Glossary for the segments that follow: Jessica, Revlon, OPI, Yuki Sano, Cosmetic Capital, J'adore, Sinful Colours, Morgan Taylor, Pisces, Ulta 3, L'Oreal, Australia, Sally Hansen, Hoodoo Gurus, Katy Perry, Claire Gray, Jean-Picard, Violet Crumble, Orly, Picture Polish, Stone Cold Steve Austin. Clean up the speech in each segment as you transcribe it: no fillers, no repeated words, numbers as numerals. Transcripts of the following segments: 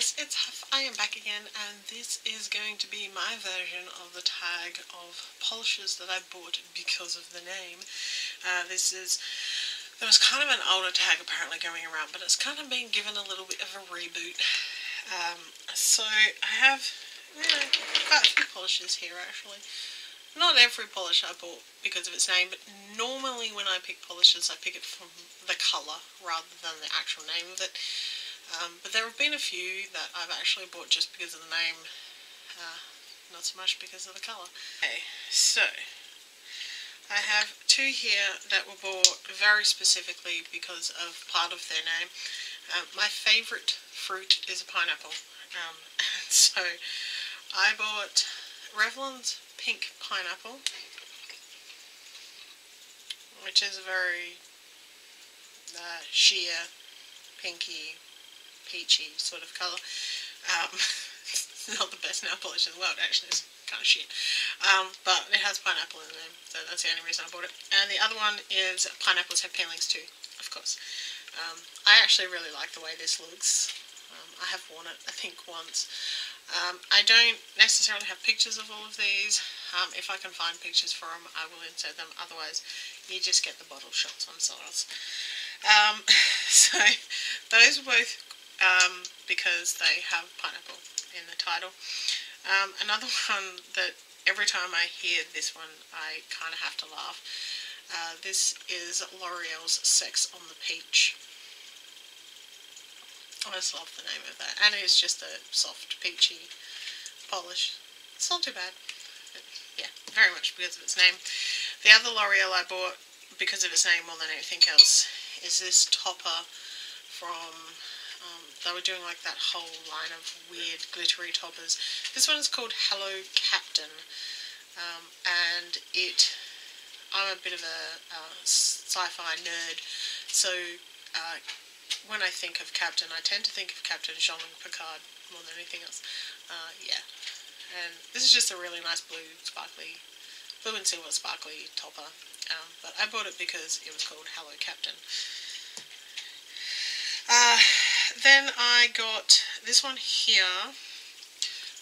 guys, it's Huff. I am back again, and this is going to be my version of the tag of polishes that I bought because of the name. There was kind of an older tag apparently going around, but it's kind of been given a little bit of a reboot. So I have quite a few polishes here actually. Not every polish I bought because of its name, but normally when I pick polishes I pick it from the colour rather than the actual name of it. But there have been a few that I've actually bought just because of the name, not so much because of the colour. Okay, so I have two here that were bought very specifically because of part of their name. My favourite fruit is a pineapple, and so I bought Revlon's Pink Pineapple, which is a very sheer, pinky, peachy sort of colour. It's not the best nail polish in the world, actually. It's kind of shit. But it has pineapple in the name, so that's the only reason I bought it. And the other one is pineapples have peelings too, of course. I actually really like the way this looks. I have worn it, I think, once. I don't necessarily have pictures of all of these. If I can find pictures for them, I will insert them. Otherwise, you just get the bottle shots on solos. So those are both because they have pineapple in the title. Another one that every time I hear this one, I kind of have to laugh. This is L'Oreal's Sex on the Peach. I just love the name of that, and it's just a soft, peachy polish. It's not too bad, but yeah, very much because of its name. The other L'Oreal I bought because of its name more than anything else is this topper from, they were doing like that whole line of weird glittery toppers. This one is called Hello Captain, and it... I'm a bit of a sci-fi nerd, so when I think of Captain, I tend to think of Captain Jean-Picard more than anything else. Yeah, and this is just a really nice blue sparkly, blue and silver sparkly topper, but I bought it because it was called Hello Captain. Then I got this one here.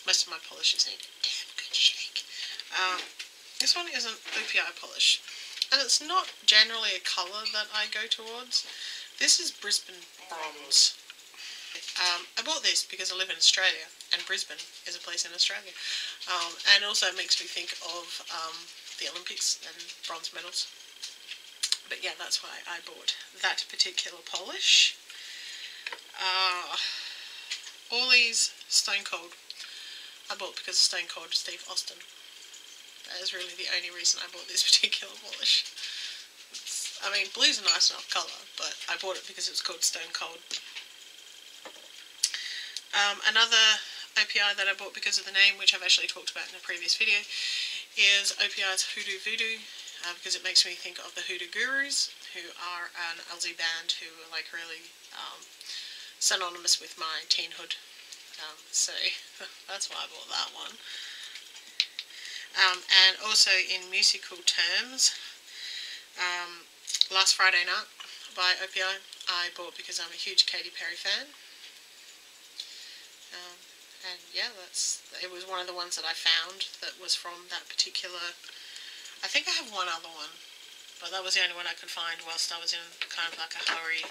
Most of my polishes need a damn good shake. This one is an OPI polish, and it's not generally a colour that I go towards. This is Brisbane Bronze. I bought this because I live in Australia, and Brisbane is a place in Australia. And also it makes me think of the Olympics and bronze medals. But yeah, that's why I bought that particular polish. Orly's Stone Cold. I bought because of Stone Cold Steve Austin. That is really the only reason I bought this particular polish. It's, I mean, blue's a nice enough colour, but I bought it because it was called Stone Cold. Another OPI that I bought because of the name, which I've actually talked about in a previous video, is OPI's Hoodoo Voodoo, because it makes me think of the Hoodoo Gurus, who are an Aussie band who are like really synonymous with my teenhood. So that's why I bought that one. And also in musical terms, Last Friday Night by OPI I bought because I'm a huge Katy Perry fan. And yeah, it was one of the ones that I found that was from that particular... I think I have one other one, but that was the only one I could find whilst I was in kind of like a hurry.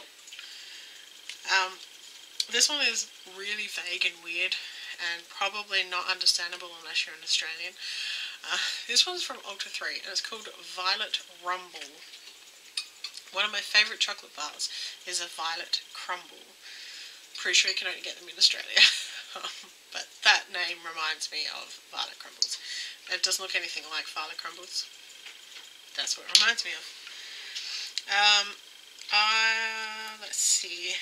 This one is really vague and weird and probably not understandable unless you're an Australian. This one's from Ulta 3, and it's called Violet Crumble. One of my favourite chocolate bars is a Violet Crumble. Pretty sure you can only get them in Australia. But that name reminds me of Violet Crumbles. It doesn't look anything like Violet Crumbles. That's what it reminds me of. Let's see.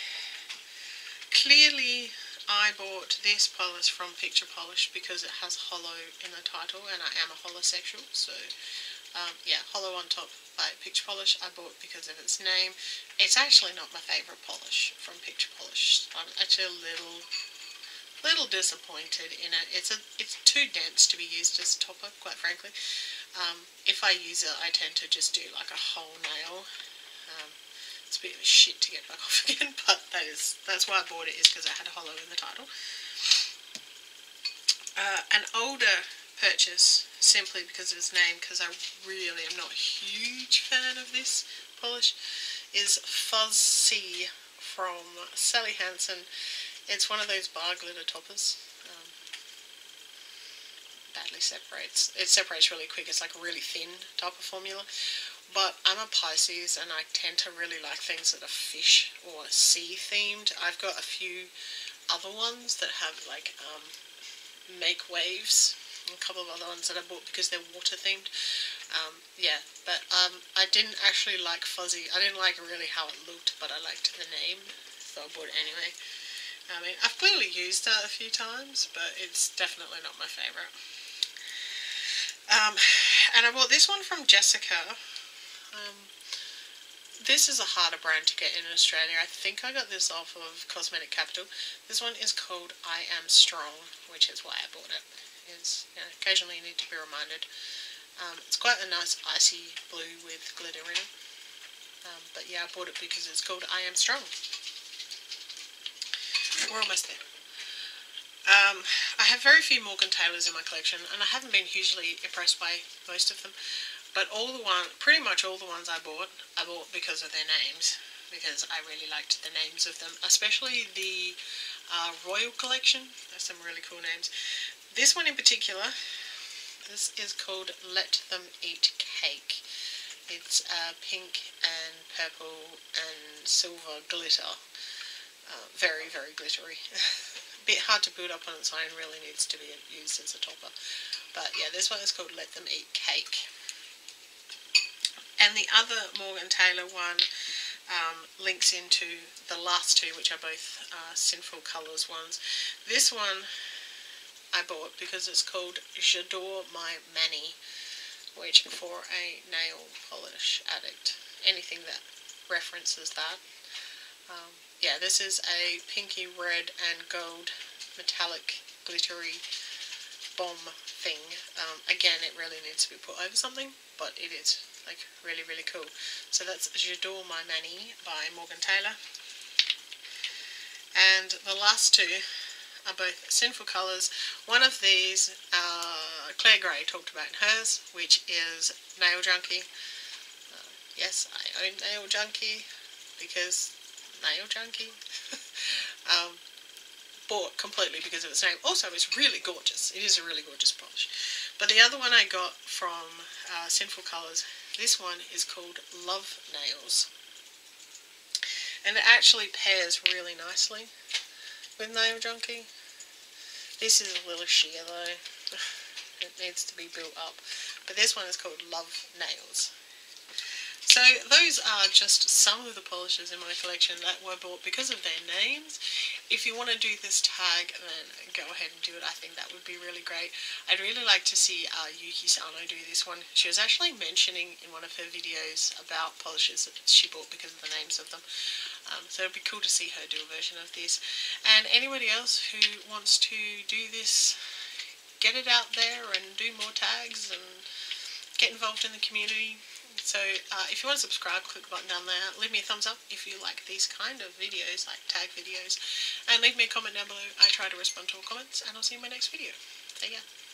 Clearly, I bought this polish from Picture Polish because it has hollow in the title, and I am a holosexual, so yeah, Hollow on Top by Picture Polish I bought because of its name. It's actually not my favourite polish from Picture Polish. I'm actually a little disappointed in it. It's too dense to be used as a topper, quite frankly. If I use it, I tend to just do like a whole nail. It's bit of a shit to get back off again, but that is, that's why I bought it, is because it had a hollow in the title. An older purchase, simply because of its name, because I really am not a huge fan of this polish, is Fuzzy from Sally Hansen. It's one of those bar glitter toppers. Badly separates. It separates really quick. It's like a really thin type of formula. But I'm a Pisces and I tend to really like things that are fish or sea themed. I've got a few other ones that have like make waves, and a couple of other ones that I bought because they're water themed. Yeah, but I didn't actually like Fuzzy. I didn't like really how it looked, but I liked the name, so I bought it anyway. I mean, I've clearly used that a few times, but it's definitely not my favourite. And I bought this one from Jessica. This is a harder brand to get in Australia. I think I got this off of Cosmetic Capital. This one is called I Am Strong, which is why I bought it. It's, you know, occasionally you need to be reminded. It's quite a nice icy blue with glitter in it. But yeah, I bought it because it's called I Am Strong. We're almost there. I have very few Morgan Taylors in my collection, and I haven't been hugely impressed by most of them. But pretty much all the ones I bought because of their names, because I really liked the names of them, especially the Royal Collection. There's some really cool names. This one in particular, this is called Let Them Eat Cake. It's pink and purple and silver glitter. Very, very glittery. A bit hard to build up on its own, really needs to be used as a topper. But yeah, this one is called Let Them Eat Cake. And the other Morgan Taylor one links into the last two, which are both Sinful Colours ones. This one I bought because it's called J'adore My Mani, which for a nail polish addict, anything that references that. Yeah, this is a pinky red and gold metallic glittery bomb thing. Again, it really needs to be put over something, but it is like really, really cool. So that's J'adore My Mani by Morgan Taylor. And the last two are both Sinful Colours. One of these, Claire Gray talked about in hers, which is Nail Junkie. Yes, I own Nail Junkie because Nail Junkie. Bought completely because of its name. Also, it's really gorgeous. It is a really gorgeous polish. But the other one I got from Sinful Colours, this one is called Love Nails. And it actually pairs really nicely with Nail Junkie. This is a little sheer though. It needs to be built up. But this one is called Love Nails. So those are just some of the polishes in my collection that were bought because of their names. If you want to do this tag, then go ahead and do it. I think that would be really great. I'd really like to see Yuki Sano do this one. She was actually mentioning in one of her videos about polishes that she bought because of the names of them. So it'd be cool to see her do a version of this. And anybody else who wants to do this, get it out there and do more tags and get involved in the community. So if you want to subscribe, click the button down there, leave me a thumbs up if you like these kind of videos, like tag videos, and leave me a comment down below. I try to respond to all comments, and I'll see you in my next video. Take care.